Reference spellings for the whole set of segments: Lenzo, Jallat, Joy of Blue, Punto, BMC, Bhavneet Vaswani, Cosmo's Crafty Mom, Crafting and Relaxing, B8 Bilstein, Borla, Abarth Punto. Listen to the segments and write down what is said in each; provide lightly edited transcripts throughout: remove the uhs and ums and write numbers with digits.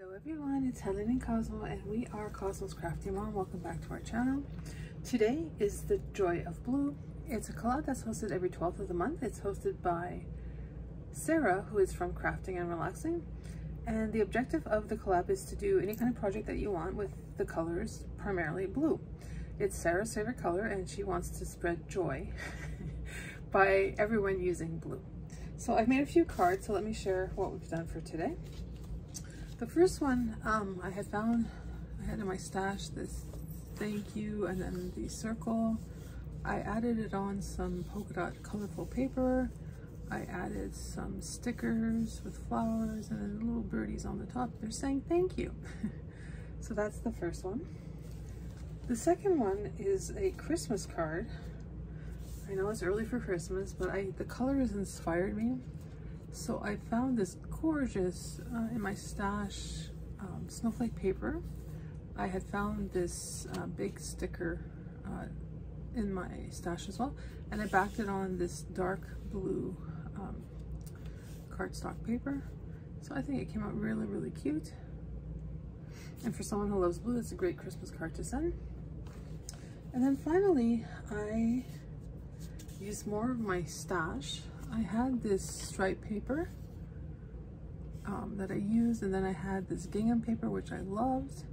Hello everyone, it's Helen and Cosmo, and we are Cosmo's Crafty Mom. Welcome back to our channel. Today is the Joy of Blue. It's a collab that's hosted every 12th of the month. It's hosted by Sarah, who is from Crafting and Relaxing. And the objective of the collab is to do any kind of project that you want with the colors, primarily blue. It's Sarah's favorite color, and she wants to spread joy by everyone using blue. So I've made a few cards, so let me share what we've done for today. The first one I had in my stash this thank you and then the circle. I added it on some polka dot colorful paper. I added some stickers with flowers and then little birdies on the top. They're saying thank you. So that's the first one. The second one is a Christmas card. I know it's early for Christmas, but the colors inspired me. So I found this gorgeous, in my stash, snowflake paper. I had found this big sticker in my stash as well, and I backed it on this dark blue cardstock paper. So I think it came out really, really cute. And for someone who loves blue, it's a great Christmas card to send. And then finally, I used more of my stash. I had this striped paper that I used, and then I had this gingham paper which I loved.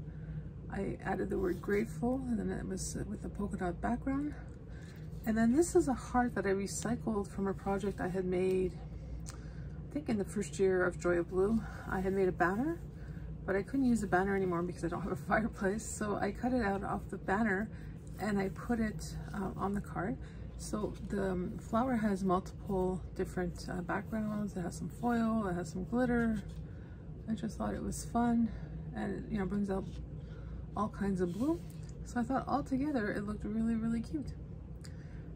I added the word grateful, and then it was with a polka dot background. And then this is a heart that I recycled from a project I had made, I think in the first year of Joy of Blue. I had made a banner, but I couldn't use the banner anymore because I don't have a fireplace, so I cut it out off the banner and I put it on the card. So the flower has multiple different backgrounds. It has some foil, it has some glitter. I just thought it was fun, and it, you know, brings out all kinds of blue. So I thought all together it looked really, really cute.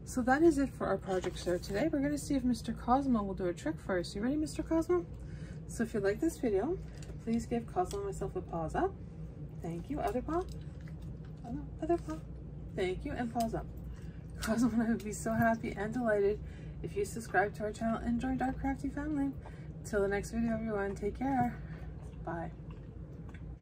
So that is it for our project show today. We're going to see if Mr. Cosmo will do a trick for us. You ready, Mr. Cosmo? So if you like this video, please give Cosmo and myself a paws up. Thank you. Other paw. Other paw. Thank you, and paws up. Cosmo and I would be so happy and delighted if you subscribe to our channel and joined our crafty family. Till the next video, everyone, take care. Bye.